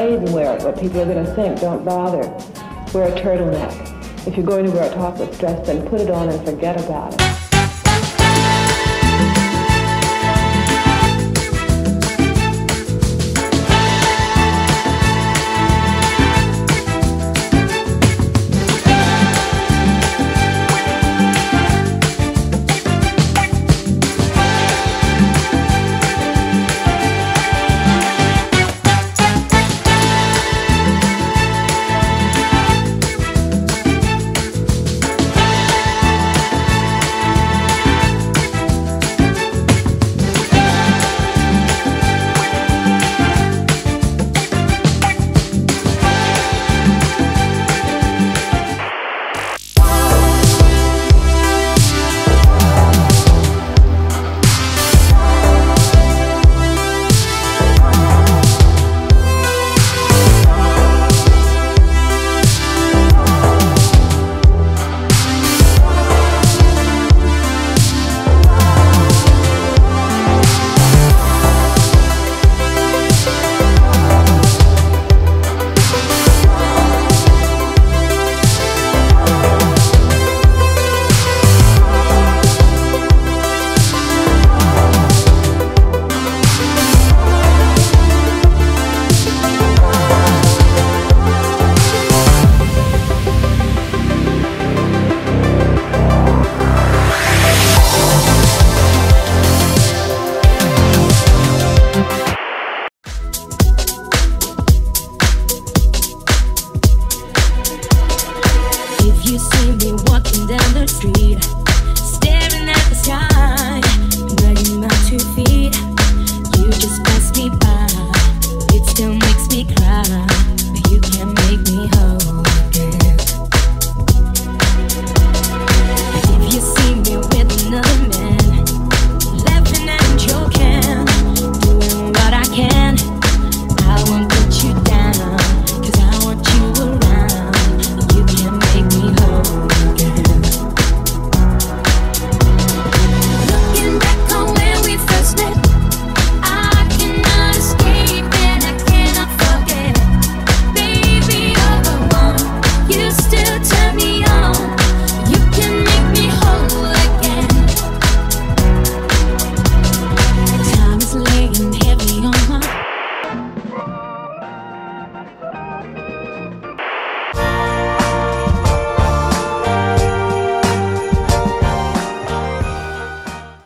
And wear it, what people are going to think. Don't bother. Wear a turtleneck. If you're going to wear a topless dress, then put it on and forget about it.